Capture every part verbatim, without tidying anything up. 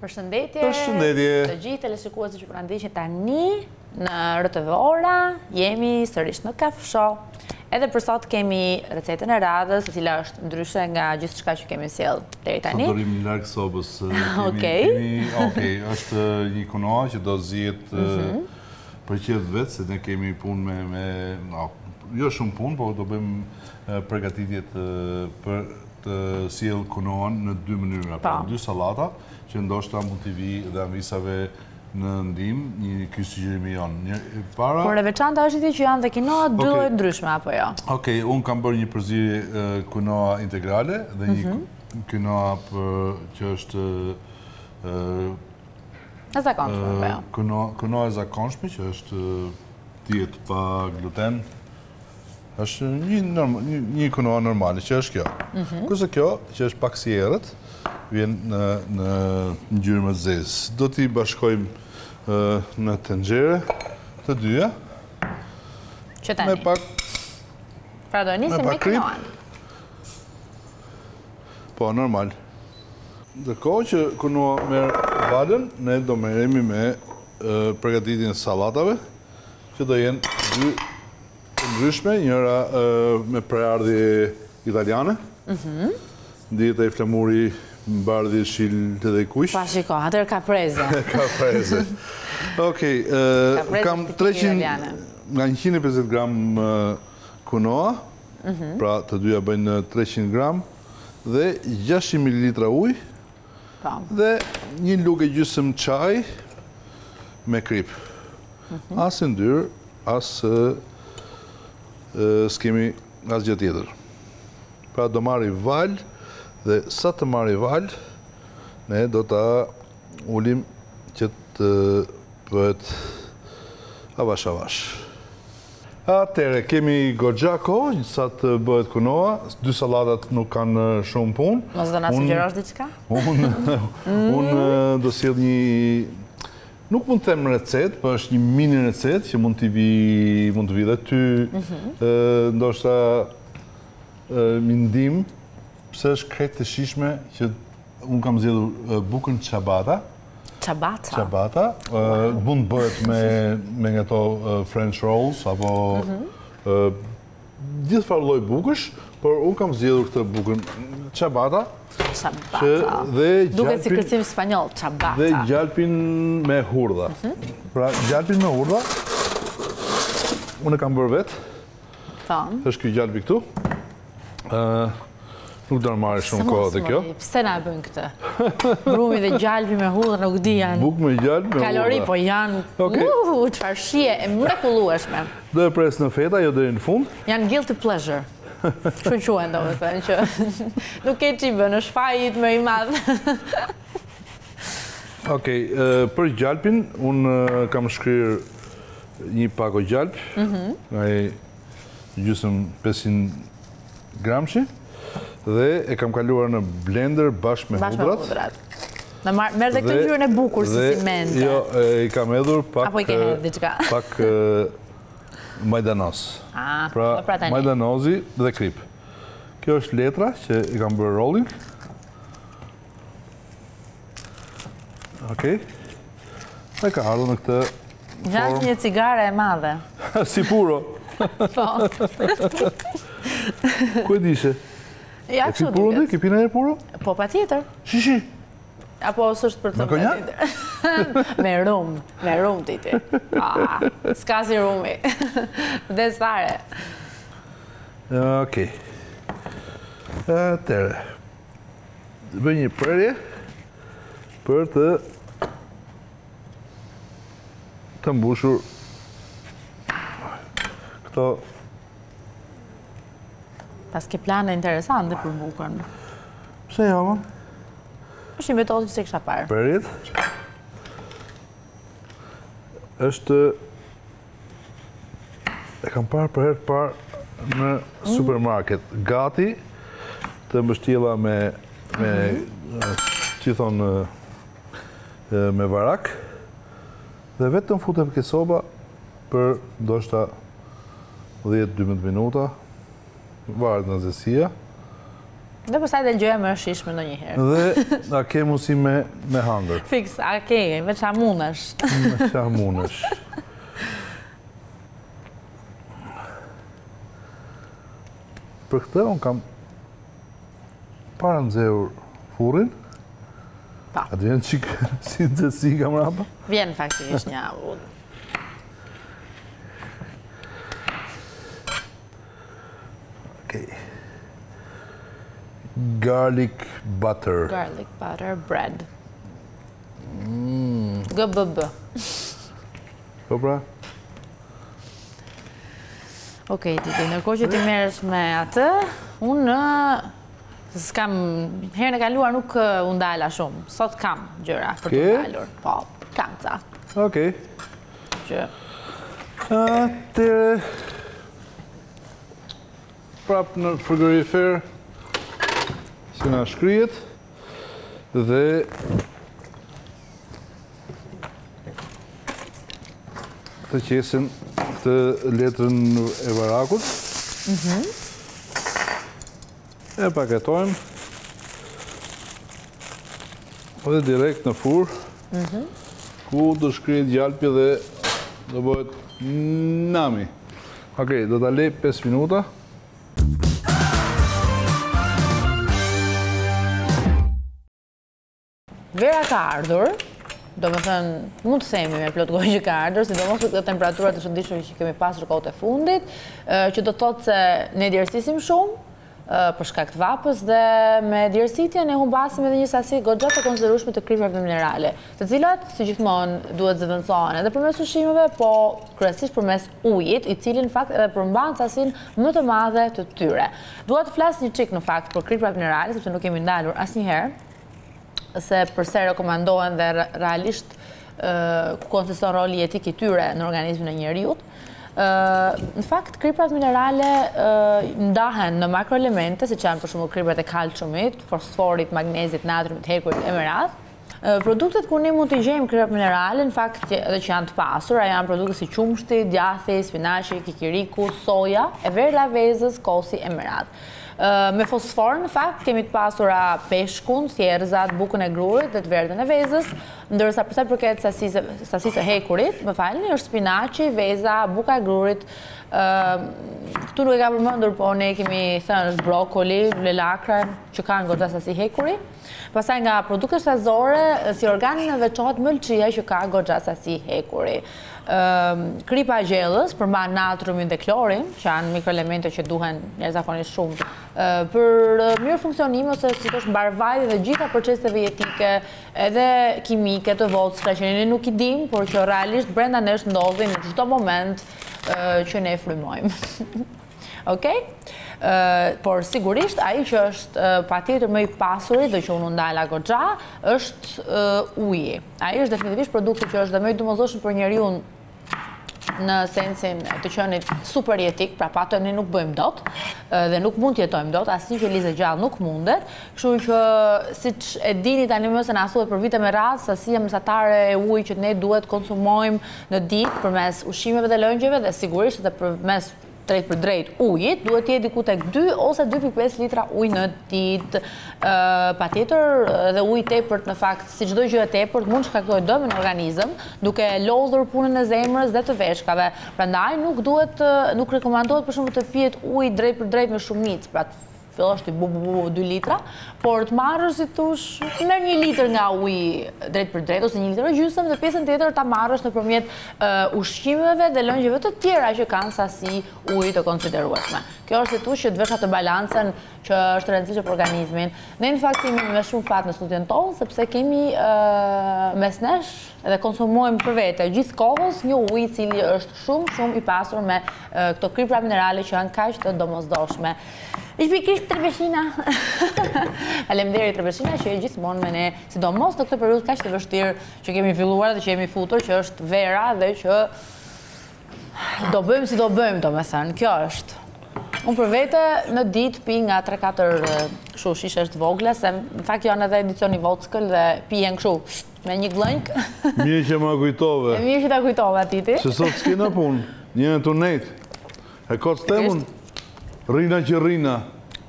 Përshëndetje. Përshëndetje. Të gjithë televizuesve që po na ndiqni tani në R T V Ora, jemi sërish në Kafsho. Edhe për sot kemi recetën e radhës, e cila është ndryshe nga gjithçka që kemi sjell deri tani. Sot dorim larg sobës. Okej. Okej, është një kuinoa që do zihet për qetë vetë, se ne kemi punë me, me no, jo shumë punë, por do bëjmë përgatitjet për të sjell kuinoan në dy mënyra, pa. Për dy sallata që ndoshta mund t'i vi dhe amvisave në ndim, një ky sugjerimi jon. Një para. Por e veçanta është ti që janë dhe quinoa dy lloje ndryshme apo jo? Okej, un kam bërë një përzierje uh, quinoa integrale dhe një mm-hmm. quinoa për, që është uh, e zakonshme apo jo? Quinoa, quinoa e zakonshme që është dietë pa gluten. Është një normal, një, një quinoa normale që është kjo. Mm-hmm. Kurse kjo që është pak si errët, vjen në në ngjyrë më zezë. Do t'i bashkojmë uh, në tenxhere të dyja. Që tani. Me pak. Pra do nisim me quinoan. Po normal. Ndërkohë që quinoa merr valën, ne do merremi me uh, përgatitjen e sallatave, që do jenë dy ndryshme, njëra uh, me preardhje italiane, mm-hmm. dieta e flamurit, bardhi, shil dhe kuq. Pa shiko, atër kapreze. Kapreze. Okej, okay, uh, kam treqind nga njëqind e pesëdhjetë gram uh, kuinoa, mm-hmm. pra të dyja bëjnë treqind gram dhe gjashtëqind mililitra ujë dhe një lugë gjysmë çaj me krip. Mm-hmm. As yndyrë, as uh, s'kemi asgjë tjetër. Pra do marri val dhe sa të marri val, ne do ta ulim që të bëhet avash avash. Atëre kemi goxha kohë sa të bëhet kuinoa, dy sallatat nuk kanë shumë punë. Mos do na sugjerosh diçka? Unë un, do sjell një nuk mund të them recetë, por është një mini recetë që mund t'i vi, mund t'vi dhe ty, mm-hmm. e, ndoshta e, mindim, pse është krejt të shishme që unë kam zgjedhur bukën ciabatta. Ciabatta? Ciabatta. Wow. Mund bëhet me, me nga to French rolls, apo mm-hmm. gjithë farë lloj bukësh, por unë kam zgjedhur këtë bukën ciabatta. Ciabatta. Duket si kërcim spanjoll, ciabatta. Dhe gjalpin me hurdha. Mm -hmm. Pra gjalpin me hurdha, unë e kam bërë vetë. Tam. Është ky gjalpi këtu. Uh, nuk do të marrë shumë kohë te kjo. Pse na bën këtë? Brumi dhe gjalpi me hurdhë nuk di janë. Buk me gjalp me hurdhë. Kalori po janë. Okay. Uh, çfarë shije e mrekullueshme. Do e pres në feta, jo deri në fund. Janë guilty pleasure. Kështu quhen domethënë që nuk e çibën, është fajit më i madh. Okej, për gjalpin unë kam shkrirë një pako gjalp, ai gjysmë pesëqind gramshi dhe e kam kaluar në blender bashkë me hudrat. Na merr dhe këtë ngjyrën e bukur si simente. Jo, i kam hedhur pak pak majdanos. Ah, pra, pra majdanozi dhe krip. Kjo është letra që i kam bërë rolling. Okej. Okay. Dhe ka ardhur në këtë formë. Gjatë një cigare e madhe. Si puro. Po. Ku e dishe? Ja, çu duket. Ki pina e puro? Po, patjetër. Shi, shi. Apo s'është për të thënë. Me rum, me rum ti ti. Ah, s'ka si rumi. Dhe s'fare. Okej. Okay. Atëre. Bëj një prerje për të të mbushur këto. Pas ke plane interesante për bukën. Pse jo? Është një metodë që se kësha parë. Përrit është e kam parë për herë parë në supermarket. Gati të mbështjela me me që thonë me varak dhe vetëm futem ke soba për ndoshta dhjetë deri në dymbëdhjetë minuta, varet nga zësia. Dhe përsa edhe gjëja më është ishme në njëherë. Dhe a ke musi me, me hangër. Fiks, a ke, veç a munësh. Veç a munësh. Për këtë unë kam para nëzheur furin. Pa. A të vjenë qikë si të si kam rapa? Vjenë faktikisht një avun. Okej. Garlic butter. Garlic butter bread. Mm. G B B. Dobra. Okej, okay, Titi, nërkohë që ti merresh me atë, unë s'kam, herën e kaluar nuk u ndala shumë. Sot kam gjëra për të ndalur. Po, kam ca. Okej. Okay. Atëre prap në frigorifer. Si na shkryet dhe të qesin të letrën e varakut. Mm-hmm. E paketojmë dhe direkt në fur. Mm-hmm. Ku do shkryet gjalpi dhe do bëhet nami. Okej, do ta lej pesë minuta. Vera ka ardhur, do me thënë, mund të themi me plot gojë që ka ardhur, sidomos me temperaturat të shënditshme që kemi pasur kohët e fundit, që do të thotë se ne djersisim shumë për shkak të vapës dhe me djersitje ne humbasim edhe një sasi goxha të konsiderueshme të kripave minerale, të cilat si gjithmonë duhet zëvendësohen edhe përmes ushqimeve, po kryesisht përmes ujit, i cili në fakt edhe përmban sasinë më të madhe të tyre. Dua të flas një çik në fakt për kripave minerale, sepse nuk kemi ndalur asnjëherë. Se përse rekomandohen dhe realisht uh, konsiston roli etik i tyre në organizmin e njeriut. Uh, në fakt, kriprat minerale uh, ndahen në makroelemente, si që janë për shumë kriprat e kalciumit, fosforit, magnezit, natriumit, hekurit, e më radhë. Uh, produktet ku ne mund t'i gjejmë kriprat minerale, në fakt edhe që janë të pasura, janë produkte si qumshti, djathi, spinaçi, kikiriku, soja, e verdha e vezës, kosi, e më radhë. Me fosfor, në fakt, kemi të pasura peshkun, thjerëzat, bukën e grurit dhe të verdhën e vezës, ndërsa përsa përket sasisë e hekurit, më falni, është spinaçi, veza, buka e grurit. Këtu nuk e ka përmendur, po ne kemi thënë është brokoli, lelakra, që kanë goxha sasi hekuri. Pastaj nga produktet sazore, si organin e veçohet mëlçia që ka goxha sasi hekuri. Kripa gjellës përmban natriumin dhe klorin, që janë mikroelemente që duhen jashtëzakonisht shumë për mirë funksionim ose si thosh mbarvajtje dhe gjitha proceseve jetike edhe kimike të vogla që ne nuk i dim, por që realisht brenda nesh ndodhin në çdo moment që ne frymojmë. Okej? Por sigurisht ai që është patjetër më i pasuri dhe që unë ndala goxha është uji. Ai është definitivisht produkti që është dhe më i domosdoshëm për njeriu në sensin të qenit super jetik, pra pa të ne nuk bëjmë dot dhe nuk mund të jetojmë dot, asnjë qelizë gjallë nuk mundet, kështu që siç e dini tani më se na thuhet për vite me radhë sasia mesatare e ujit që ne duhet konsumojmë në ditë përmes ushqimeve dhe lëngjeve dhe sigurisht edhe përmes drejt për drejt ujit, duhet t'je diku tek dy ose dy pikë pesë litra ujë në ditë. Patjetër edhe uji tepërt në fakt, si çdo gjë e tepërt mund shkaktojë dëm në organizëm, duke lodhur punën e zemrës dhe të veshkave. Prandaj nuk duhet, nuk rekomandohet për shembull të pihet ujë drejt për drejt me shumicë, pra fillosh ti bu bu bu dy litra, por të marrësh si thosh, merr një litër nga uji drejt për drejt ose një litër gjysmë dhe pjesën tjetër ta marrësh nëpërmjet uh, ushqimeve dhe lëngjeve të tjera që kanë sasi uji të konsiderueshme. Kjo është si thosh që të vesh atë balancën që është rëndësishme për organizmin. Ne në fakt kemi më shumë fat në studion tonë sepse kemi uh, mes nesh dhe konsumojmë për vete gjithkohës një ujë i cili është shumë shumë i pasur me uh, këto kripra minerale që janë kaq të domosdoshme. Ishpikisht Trebeshina. Faleminderit Trebeshina që e gjithmonë me ne, sidomos në këtë periudhë kaq të vështirë që kemi filluar dhe që jemi futur, që është vera dhe që do bëjmë si do bëjmë, domethënë. Kjo është. Unë për vete në ditë pi nga tre katër kështu shishe të vogla, se në fakt janë edhe edicioni vockël dhe pihen kështu me një glënjk. Mirë që ma kujtove. Mirë që ta kujtova Titi. Se sot s'kena punë, një në tunet. E kot stemën. Rina që rina,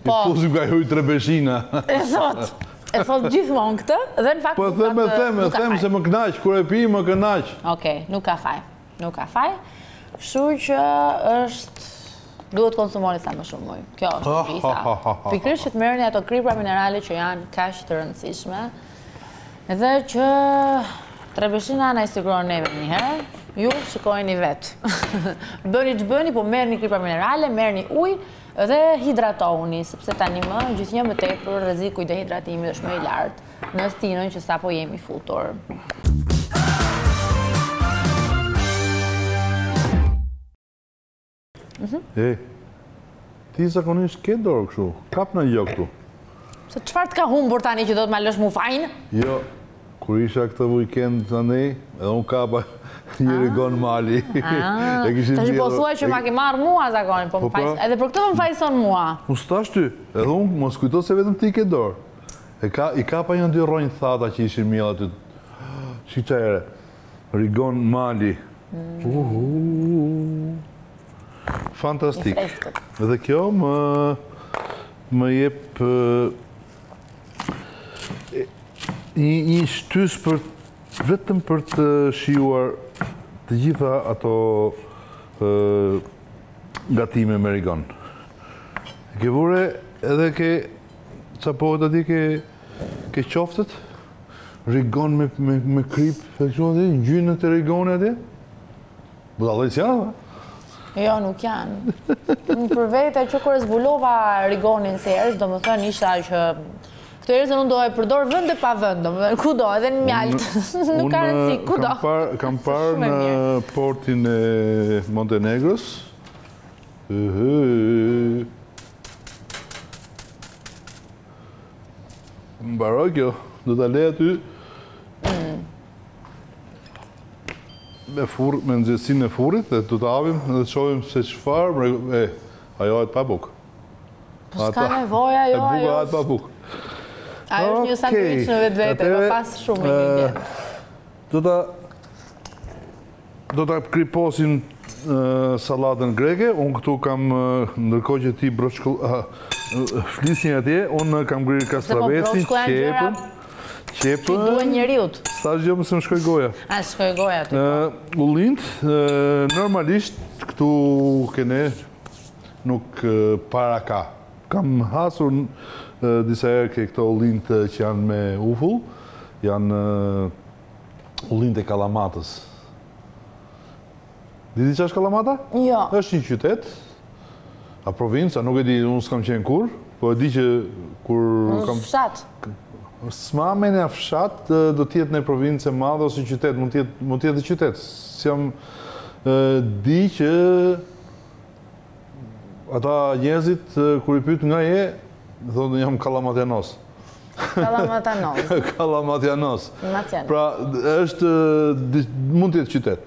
Po. Po si ka hyrë tre beshina. E thot. E thot gjithmonë këtë dhe në fakt po nuk them, ka. Po them, them se më kënaq kur e pi, më kënaq. Okej, okay, nuk ka faj. Nuk ka faj. Kështu që është duhet konsumoni sa më shumë muj. Kjo është oh, pisa. Oh, oh, oh, oh. Pikërisht që të merrni ato kripra minerale që janë kaq të rëndësishme. Edhe që trebeshina na i siguron neve një herë. Ju shikojeni vetë. Bëni që bëni, po merrni kripra minerale, merrni ujë dhe hidratoni, sepse tani më gjithnjë më tepër rreziku i dehidratimit është më i lartë në stinën që sapo jemi futur. Mm-hmm. E, ti zakonisht ke dorë kështu, kap në jo këtu. Se çfarë ka humbur tani që do të ma lësh mu fajnë? Jo, kur isha këtë weekend tani, edhe unë kapa një rigon mali. Ah, e kishim bjerë. Të që po thua që ma ki marrë mua zakonin, po, po fajs, pra, edhe për këtë më fajson mua. Mustash ty, edhe unë mos kujto se vetëm ti ke dorë. E ka, i kapa një dy rronjë thata që ishin mjela të shiqere, rigon mali. Mm. Uhuuu. Fantastik. Dhe kjo më, më jep e, një shtys për, vetëm për të shijuar të gjitha ato e, gatime me rigon. Ke vure edhe ke capohet ati ke, ke qoftet, rigon me, me, me krip, gjynët e rigon ati. Budallaj si janë, jo, nuk janë. Për vete që kur e zbulova rigonin se erës, do më thënë isha që këtë erës nuk do e përdor vënd e pa vënd, do më thënë kudo, edhe në mjaltë, nuk ka rëndësi, kudo. Unë kam parë par në portin e Montenegros. Më baroj kjo, do të le aty mm. me furë, me nëzirësin e furit, dhe të të avim dhe të shohim se qëfarë, e, ajo e pa bukë. Po s'ka nevoja, ajo, ajo. E buka e pa bukë. Ajo është një sandwich në vetë vete, dhe pas shumë i një djetë. Do të... Do të kriposim salatën greke, unë këtu kam, ndërkohë që ti broçkull... Flisin atje, unë kam grirë kastravesin, qepën, qepën... Që duhe njeriut. Sa gjë më se më shkoj goja. A, shkoj goja të po. U lind, normalisht këtu kene nuk para ka. Kam hasur disa herë ke këto u lind që janë me ufull, janë u lind e Kalamatës. Diti që është Kalamata? Jo. Është një qytet, a provinca, nuk e di, unë s'kam qenë kur, po e di që kur... Unë fshatë. S'mame në afshat do t'jetë në provincë e madhe ose qytet, mund t'jetë dhe qytet. Si jam di që ata njerëzit kur i pyet nga je, thonë jam Kalamatianos. Kalamatianos. Kalamatianos. Pra është, mund t'jetë qytet.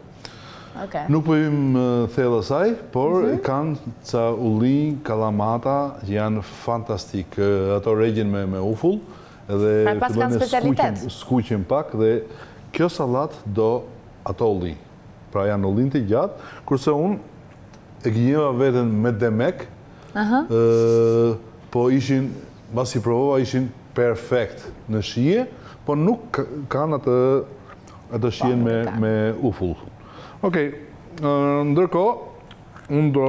Okay. Nuk po hym thellë asaj, por mm -hmm. kanë ca ulli, Kalamata, që janë fantastik. Ato regjin me, me ufull. Pra pas kanë specialitet. Skuqim pak dhe kjo salat do ato ulli. Pra janë ullin të gjatë, kurse unë e gënjeva veten me demek, uh-huh. e, po ishin, basi provova, ishin perfekt në shije, po nuk kanë atë, atë shijen pa, me, kan. Me ufull. Okej, okay, ndërkohë, unë do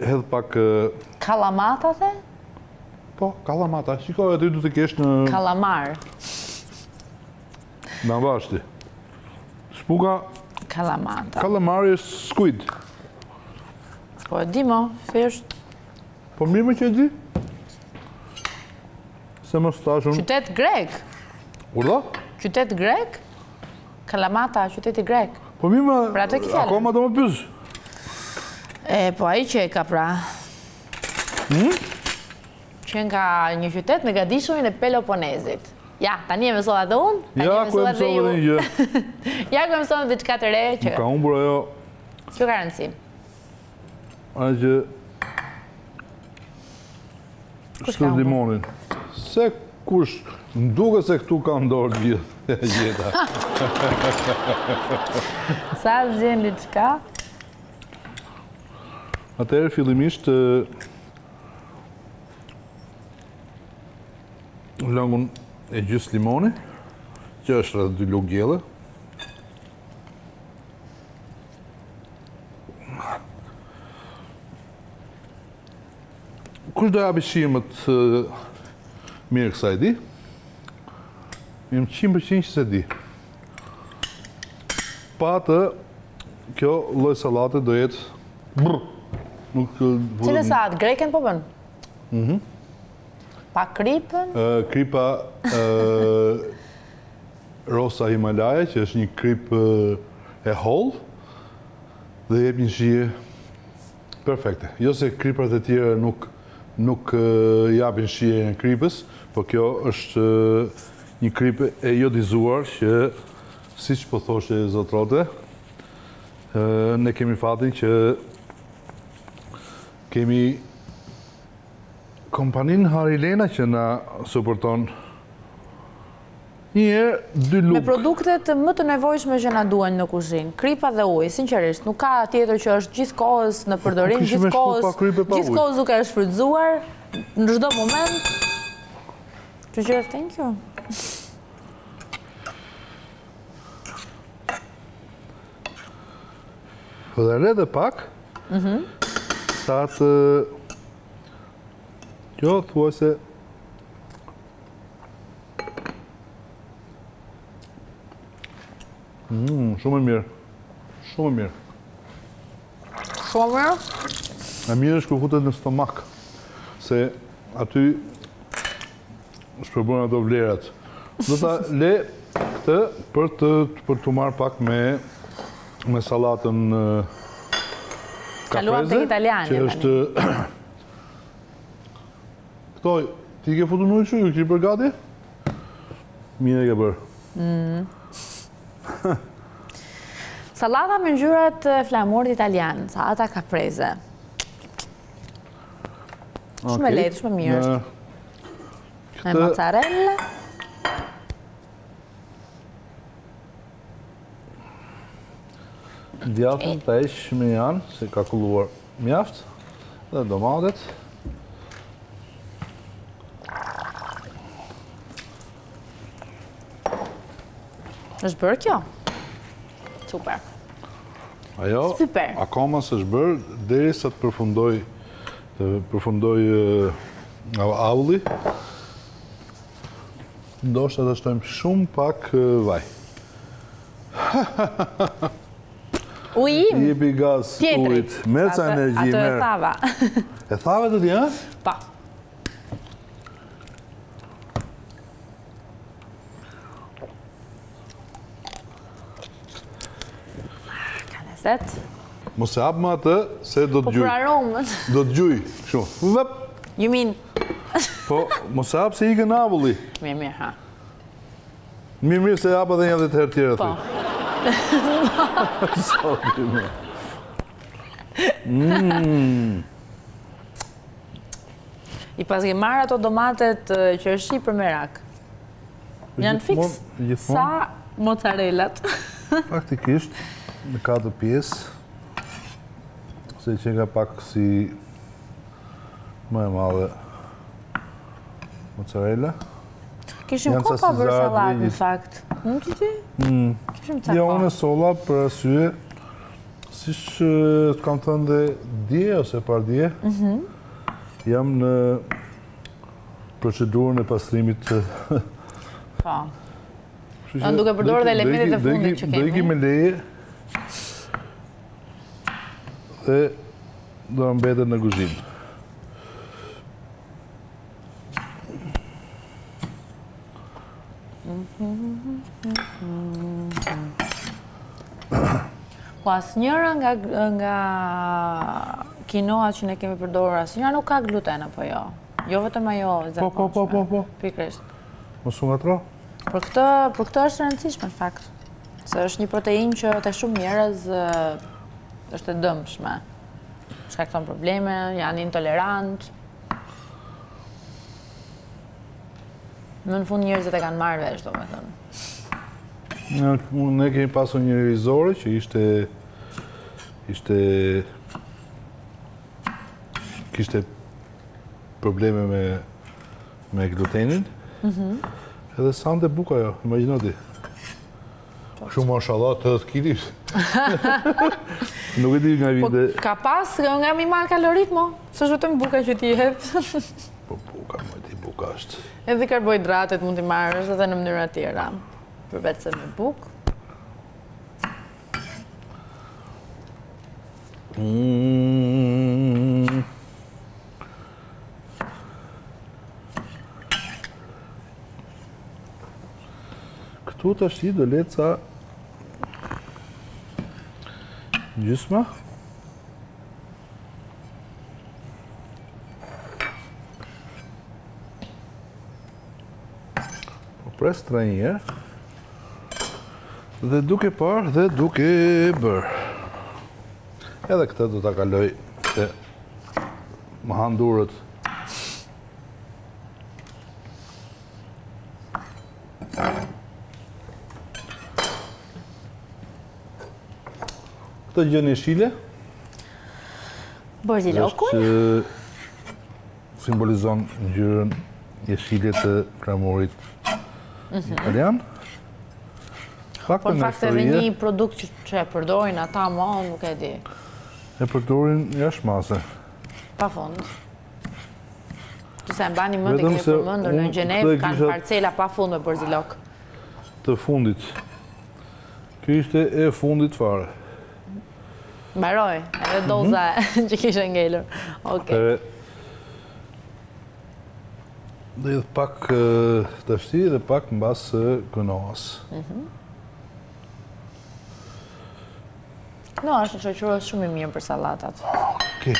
hedh pak... Kalamata the? Po, kalamata. Shikoj, aty du të kesh në... Kalamar. Në bashti. Spuga... Kalamata. Kalamari është skuid. Po, e di mo, fesht. Po, mirë me që e di? Se më stashun... Qytet grek. Urda? Qytet grek? Kalamata, qyteti grek. Po, mirë me... Pra të kjallë. Akoma do më pysë. E, po, a i që e ka pra. Hmm? Qenë ka një qytet me gadishurin e Peloponezit. Ja, tani e mësova dhe unë, tani ja, e mësova dhe ju. Ja, ku e mësova dhe diçka të re që... Ka unë bërë ajo... Kjo ka rëndësi. A që... Shkër limonin. Se kush... Më duke se këtu ka ndorë gjithë e gjitha. Sa zgjen diçka? Atëherë fillimisht... Langon e gjysë limoni, që është rreth dy lugë dielli. Kush do japi shimet mirë kësaj di? Jam njëqind përqind se di. Pa atë, kjo lloj sallate do jetë brr. Nuk cilë sallatë, greken po bën? Mhm. Pa kripën? Uh, kripa uh, Rosa Himalaja, që është një krip uh, e hollë dhe jep një shije perfekte. Jo se kriprat e tjera nuk, nuk uh, japin shije e kripës, por kjo është uh, një krip e jodizuar që, siç po thoshte zotrote, uh, ne kemi fatin që kemi kompaninë Harilena që na suporton një herë, dy lugë. Me produktet më të nevojshme që na duhen në kuzhinë, kripa dhe uji, sinqerisht, nuk ka tjetër që është gjithkohës në përdorim, gjithkohës, gjithkohës duke e shfrytzuar në çdo moment. Ju jep thank you. Edhe rreth pak. Mhm. Sa të kjo thua se mm, shumë e mirë. Shumë e mirë. Shumë e mirë? E mirë është ku futet në stomak. Se aty shpërbën ato vlerat. Do ta le këtë për të, për të marrë pak me, me salatën kapreze, që është Toj, ti ke futur në ushqyr, ke bërë gati? Mire ke bërë. Mm. Salata me ngjyrat flamurit italian, salata kapreze. Okay. Shumë e lehtë, shumë e mirë. Këtë... Me mozzarella. Djathën të ish me janë, se ka kulluar mjaft, dhe domatet. Është bërë kjo? Super. Ajo, super. Akoma s'është bërë, derisa të përfundoj, të përfundoj uh, aulli. Ndoshta ta shtojmë shumë pak uh, vaj. Uji? Jepi gaz ujit. Merë ca energji, merë. Ato e thava. E thave të ti, ha? Pa. Mos e hap më atë, se do të gjuj. Po për aromën. Do të gjuj. Kështu. Vëp. You mean? Po, mos e hap se i ikën avulli. Mirë, mirë, ha. Mirë, mirë, se hapa dhe një dhe të herë tjera aty. Po. Soti më. Mm. I pas ke marrë ato domatet që është shipër me rak. Janë fix sa mozzarellat. Faktikisht. Në katër pjesë, se që nga pak si më e madhe mozzarella. Kishim ko pa për salat, në fakt. Nuk i ti? Kishim ca pa. Ja, unë e sola për arsye, si që të kam thënë dhe dje ose par dje, jam në procedurën e pastrimit të... Pa. Në duke përdojrë dhe elementet e fundit që kemi. Do i kime leje, dhe do mbetet në kuzhinë. Po asnjëra nga, nga kinoat që ne kemi përdorur, asnjëra nuk ka gluten apo jo? Jo vetëm ajo e zakonshme. Po, po, po, po. Pikërisht. Mos u ngatro. Për këtë, për këtë është e rëndësishme në fakt. Se është një proteinë që te shumë njerëz është e dëmshme. Shkakton probleme, janë intolerant. Në në fund njerëzit e kanë marrë vesh, domethënë. Ne kemi pasur një revizore që ishte ishte kishte probleme me me glutenin. Mm-hmm. Edhe sande buka jo, imagino ti. Shumë mashallah tetëdhjetë kilogramë. Nuk e di nga vinde. Po ka pas nga më marr kalorit mo, s'është vetëm buka që ti jep. Po buka, më ti buka është. Edhe karbohidratet mund t'i marrësh edhe në mënyra të tjera. Përveç se me bukë. Mm. Këtu të shi do leca gjysma. Po pres tre njerë. Dhe duke parë dhe duke bërë. Edhe këtë do t'a kaloj të më handurët. Këtë gjë një shile. Borzilokuj. Simbolizon ngjyrën e shilit të kramurit italian. Por fakt edhe një produkt që e përdorin ata më on, nuk e di. E përdorin jashtë mase. Pa fund. Qëse e mbani më të kemi përmëndër në Gjenevë, kanë parcela pa fund me borzilok. Të fundit. Kjo ishte e fundit fare. Mbaroj, edhe doza që kishe ngelur. Okej. Dhe pak të shti dhe pak mbas kuinoas. No, është në shoqëror shumë i mirë për sallatat. Okej.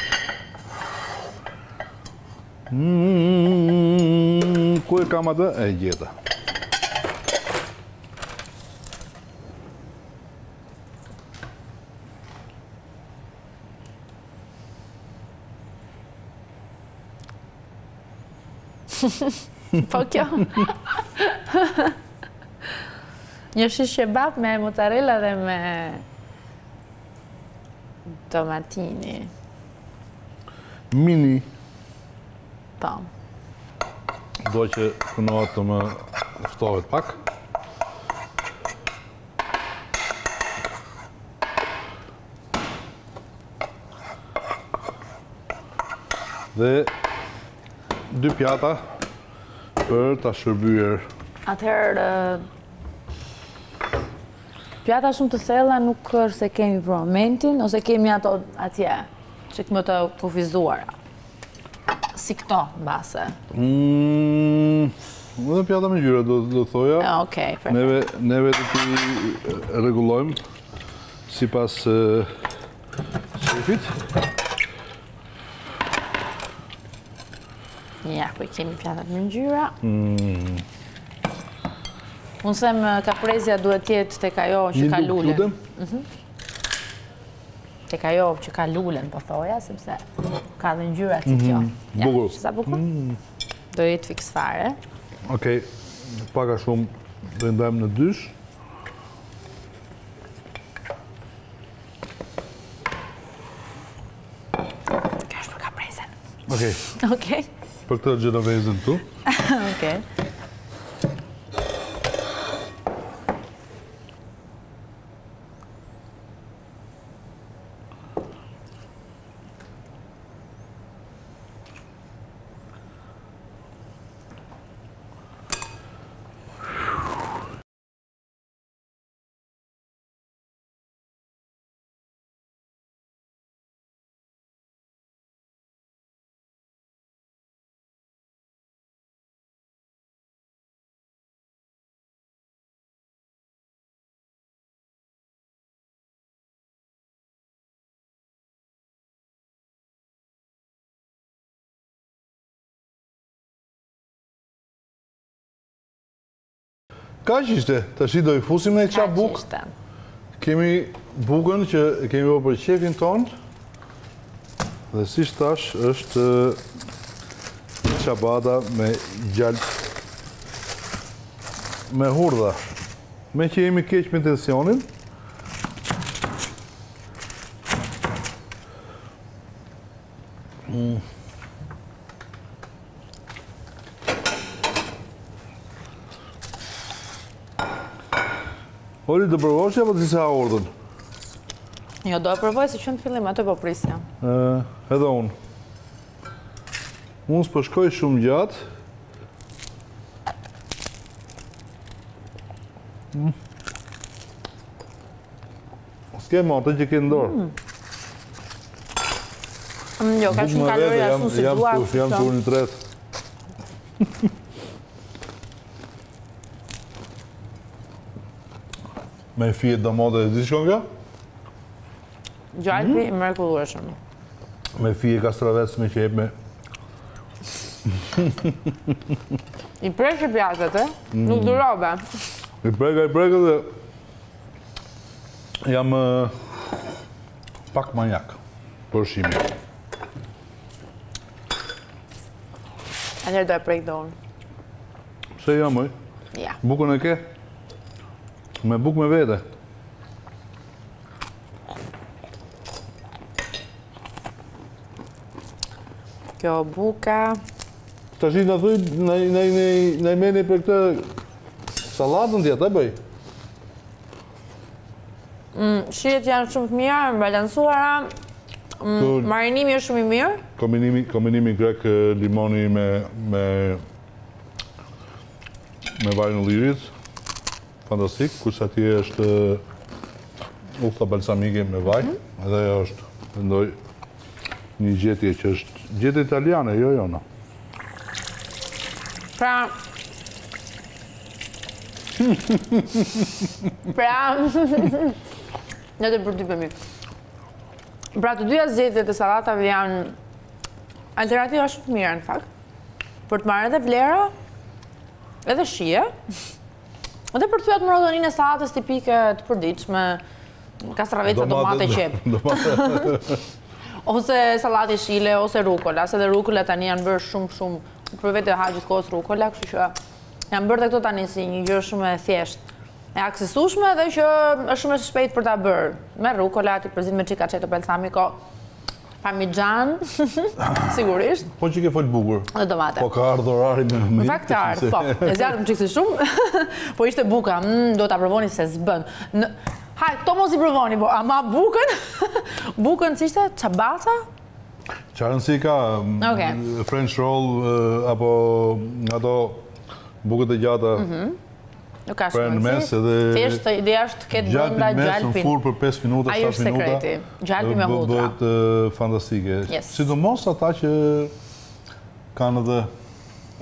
Ku e kam atë? E gjeta. Po kjo? Një shish kebab me mozzarella dhe me tomatini. Mini. Pa. Do që kuinoa të më ftohet pak. Dhe dy pjata për ta shërbyer. Atëherë pjata shumë të thella nuk është se kemi për momentin, ose kemi ato atje, që këmë të kufizuara. Si këto, mbase. Mm, dhe pjata me gjyra, do, do thoja. Okej, okay, neve, neve të ti regulojmë, si pas uh, shefit. Ja, ku i kemi pjatat me gjyra. Mm. Unë sem kaprezja duhet jetë tek ajo që ka lulen. Tek ajo që ka lulen, po thoja, sepse ka dhe ngjyra si kjo. Bukur. Sa bukur? Do jetë fiks fare. Okej, pak a shumë do i ndajmë në dysh. Kjo është për kaprezen. Okej. Okej. Për këtë gjenovezën tu. Okej. Kaq ishte, tash do i fusim ne çfarë bukë. Kemi bukën që kemi bërë për shefin ton. Dhe siç thash është çabada me gjalp me hurdha. Me që jemi keq me tensionin. Mm. Ori, dobrovolj apo ti sa ordën? Jo, do e provoj se që në fillim, ato po prisja. Edhe unë. Unë s'po shkoj shumë gjatë. S'ke marrë të që ke ndorë. Jo, ka shumë kalori, ashtu si duak. Jam të unë tretë. Me i fijet domate, di shkon nga? Gjalpi, mrekulluar shumë. Me i fijet kastravecme që jep me... I prejshë pjatët, e? Nuk durobe. I prejka, i prejka dhe... Jam... pak manjak. Përshimi. Anërë do e prejkë do unë. Se jam, oj? Ja. Bukën e ke? Me buk me vete. Kjo buka... Ta shi në thuj, në imeni për këtë salatën tjetë, e bëj? Shijet janë shumë të mirë, më balansuara. Marinimi është shumë i mirë. Kombinimi grek limoni me... me vajnë lirit. Fantastik, kurse atje është uftha balsamike me vaj, edhe ajo është, mendoj, një gjetje që është, gjetje italiane, jo jona. Pra... Pra... Në të përdi për mikë. Pra të dyja zjetjet e salatave janë alternativa shumë të mira, në fakt, për të marrë edhe vlera, edhe shije. Dhe për të fjatë mrodoninë e salatës tipike të përdiqme, kastraveca, domate, qep. Ose salati shile, ose rukola. Se dhe rukola tani janë bërë shumë shumë, për vete ha gjithë kohës rukola, kështu që janë bërë dhe këto tani si një gjë shumë e thjeshtë, e aksesueshme dhe që është shumë e shpejt për ta bërë. Me rukola, ti përzit me qika qeto balsamico, parmigian, sigurisht. Po që ke folë bukur. Dhe domate. Po ka ardhë orari me mëmi. Në fakt ka ardhë, po. E zjarëm qikësi shumë, po ishte buka. Do t'a provoni se zbën. Haj, këto mos i provoni, po ama bukën, bukën si ishte ciabatta? Qarën si ka French roll, apo ato bukët e gjata. Pra në mes edhe... Thjeshtë, ideja është këtë bënda gjalpin. Gjalpin mes në furë për pesë minuta, shtatë minuta. Ajo është sekreti. Gjalpin me hudra. Bëhet fantastike. Sidomos ata që kanë edhe...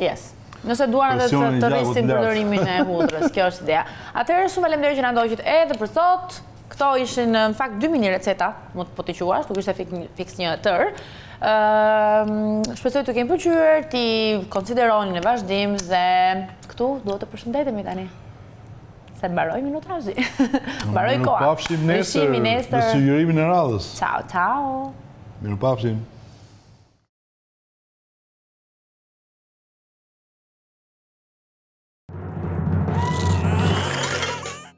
Yes. Nëse duan edhe të rrisin përdorimin e hudraës. Kjo është ideja. Atëherë, shumë falemderoj që na ndoqët edhe për sot. Këto ishin, në fakt, dy mini receta. Mu të poti quash, nuk ishte fix një tërë. Shpresoj të kemë pëlqyer, ti konsideroni në vazhdim dhe këtu duhet të përshëndetemi tani. Se të baroj minutazhi, baroj koha. Mirupafshim nesër, në sygjërimin e radhës. Ciao, ciao. Mirupafshim.